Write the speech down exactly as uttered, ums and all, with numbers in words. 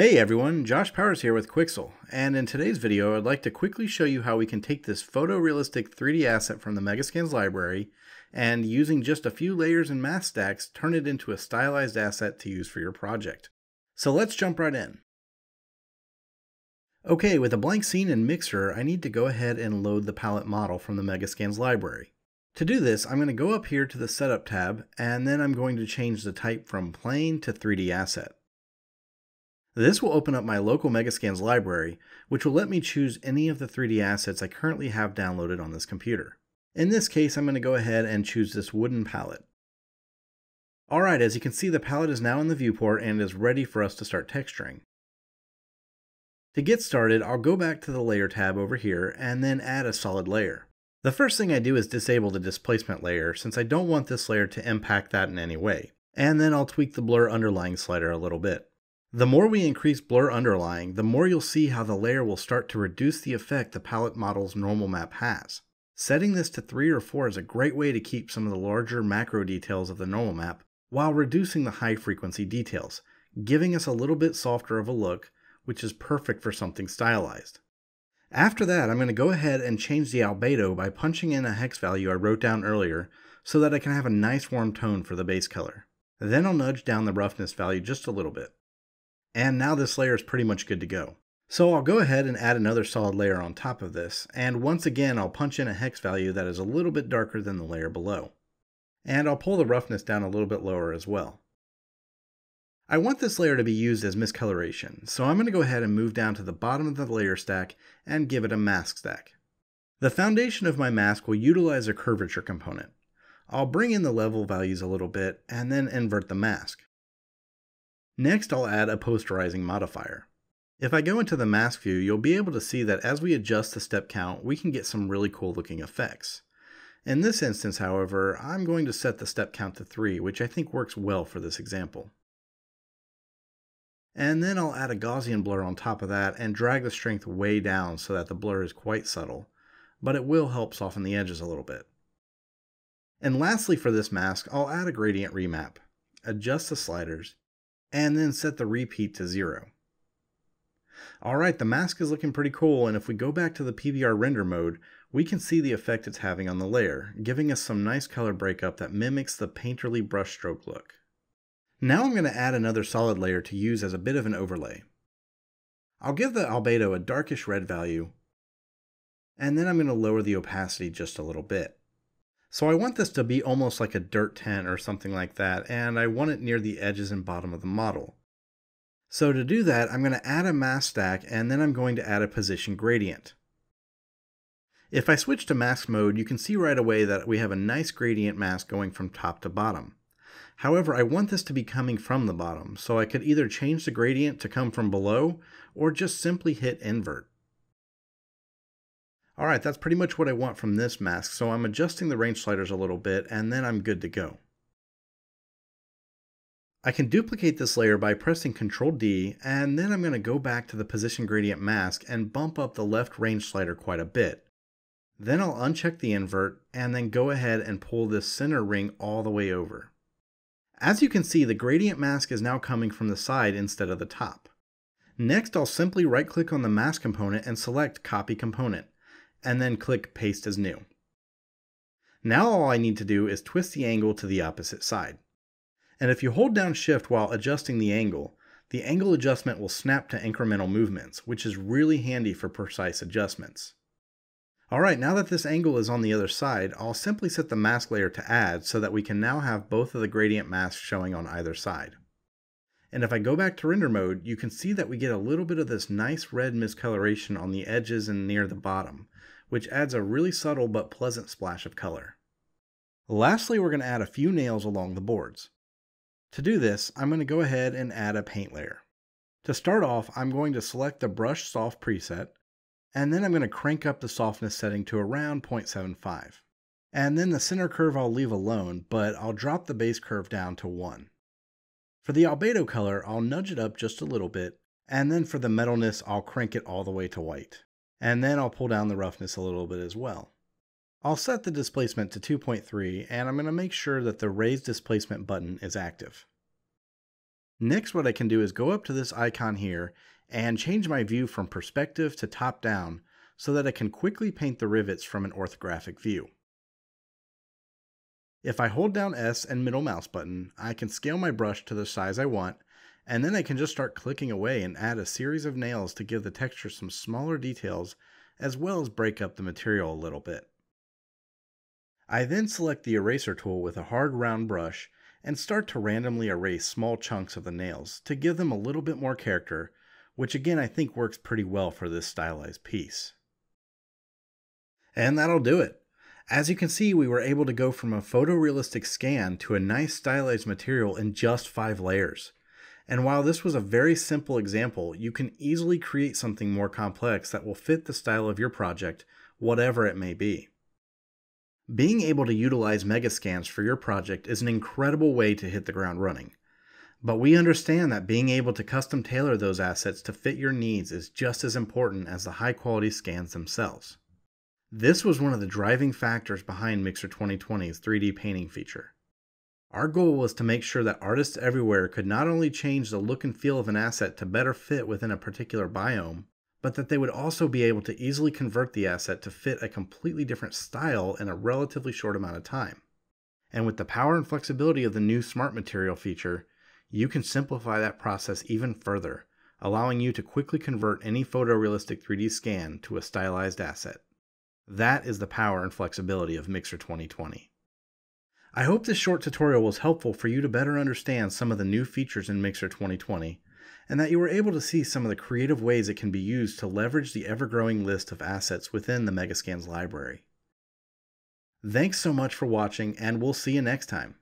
Hey everyone, Josh Powers here with Quixel, and in today's video I'd like to quickly show you how we can take this photorealistic three D asset from the Megascans library and, using just a few layers and math stacks, turn it into a stylized asset to use for your project. So let's jump right in. Okay, with a blank scene in Mixer, I need to go ahead and load the palette model from the Megascans library. To do this, I'm going to go up here to the Setup tab, and then I'm going to change the type from Plane to three D Asset. This will open up my local Megascans library, which will let me choose any of the three D assets I currently have downloaded on this computer. In this case, I'm going to go ahead and choose this wooden palette. Alright, as you can see, the palette is now in the viewport and is ready for us to start texturing. To get started, I'll go back to the Layer tab over here and then add a solid layer. The first thing I do is disable the displacement layer, since I don't want this layer to impact that in any way. And then I'll tweak the blur underlying slider a little bit. The more we increase blur underlying, the more you'll see how the layer will start to reduce the effect the palette model's normal map has. Setting this to three or four is a great way to keep some of the larger macro details of the normal map while reducing the high frequency details, giving us a little bit softer of a look, which is perfect for something stylized. After that, I'm going to go ahead and change the albedo by punching in a hex value I wrote down earlier so that I can have a nice warm tone for the base color. Then I'll nudge down the roughness value just a little bit. And now this layer is pretty much good to go. So I'll go ahead and add another solid layer on top of this, and once again I'll punch in a hex value that is a little bit darker than the layer below. And I'll pull the roughness down a little bit lower as well. I want this layer to be used as miscoloration, so I'm going to go ahead and move down to the bottom of the layer stack and give it a mask stack. The foundation of my mask will utilize a curvature component. I'll bring in the level values a little bit and then invert the mask. Next, I'll add a posterizing modifier. If I go into the mask view, you'll be able to see that as we adjust the step count, we can get some really cool looking effects. In this instance, however, I'm going to set the step count to three, which I think works well for this example. And then I'll add a Gaussian blur on top of that and drag the strength way down so that the blur is quite subtle, but it will help soften the edges a little bit. And lastly, for this mask, I'll add a gradient remap, adjust the sliders, and then set the repeat to zero. Alright, the mask is looking pretty cool, and if we go back to the P B R render mode, we can see the effect it's having on the layer, giving us some nice color breakup that mimics the painterly brushstroke look. Now I'm going to add another solid layer to use as a bit of an overlay. I'll give the albedo a darkish red value, and then I'm going to lower the opacity just a little bit. So I want this to be almost like a dirt tent or something like that, and I want it near the edges and bottom of the model. So to do that, I'm going to add a mask stack, and then I'm going to add a position gradient. If I switch to mask mode, you can see right away that we have a nice gradient mask going from top to bottom. However, I want this to be coming from the bottom, so I could either change the gradient to come from below, or just simply hit invert. Alright, that's pretty much what I want from this mask, so I'm adjusting the range sliders a little bit, and then I'm good to go. I can duplicate this layer by pressing control D, and then I'm going to go back to the position gradient mask and bump up the left range slider quite a bit. Then I'll uncheck the invert, and then go ahead and pull this center ring all the way over. As you can see, the gradient mask is now coming from the side instead of the top. Next, I'll simply right-click on the mask component and select Copy Component, and then click Paste as New. Now all I need to do is twist the angle to the opposite side. And if you hold down Shift while adjusting the angle, the angle adjustment will snap to incremental movements, which is really handy for precise adjustments. Alright, now that this angle is on the other side, I'll simply set the mask layer to add so that we can now have both of the gradient masks showing on either side. And if I go back to render mode, you can see that we get a little bit of this nice red miscoloration on the edges and near the bottom, which adds a really subtle but pleasant splash of color. Lastly, we're going to add a few nails along the boards. To do this, I'm going to go ahead and add a paint layer. To start off, I'm going to select the Brush Soft preset, and then I'm going to crank up the softness setting to around zero point seven five. And then the center curve I'll leave alone, but I'll drop the base curve down to one. For the albedo color, I'll nudge it up just a little bit, and then for the metalness, I'll crank it all the way to white. And then I'll pull down the roughness a little bit as well. I'll set the displacement to two point three, and I'm going to make sure that the raise displacement button is active. Next, what I can do is go up to this icon here and change my view from perspective to top down so that I can quickly paint the rivets from an orthographic view. If I hold down S and middle mouse button, I can scale my brush to the size I want, and then I can just start clicking away and add a series of nails to give the texture some smaller details as well as break up the material a little bit. I then select the eraser tool with a hard round brush and start to randomly erase small chunks of the nails to give them a little bit more character, which again I think works pretty well for this stylized piece. And that'll do it. As you can see, we were able to go from a photorealistic scan to a nice stylized material in just five layers. And while this was a very simple example, you can easily create something more complex that will fit the style of your project, whatever it may be. Being able to utilize Megascans for your project is an incredible way to hit the ground running. But we understand that being able to custom tailor those assets to fit your needs is just as important as the high-quality scans themselves. This was one of the driving factors behind Mixer twenty twenty's three D painting feature. Our goal was to make sure that artists everywhere could not only change the look and feel of an asset to better fit within a particular biome, but that they would also be able to easily convert the asset to fit a completely different style in a relatively short amount of time. And with the power and flexibility of the new Smart Material feature, you can simplify that process even further, allowing you to quickly convert any photorealistic three D scan to a stylized asset. That is the power and flexibility of Mixer twenty twenty. I hope this short tutorial was helpful for you to better understand some of the new features in Mixer twenty twenty, and that you were able to see some of the creative ways it can be used to leverage the ever-growing list of assets within the Megascans library. Thanks so much for watching, and we'll see you next time.